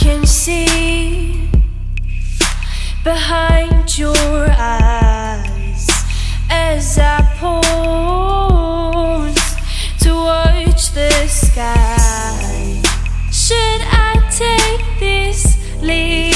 can see behind your eyes as I pause to watch the sky. Should I take this leap?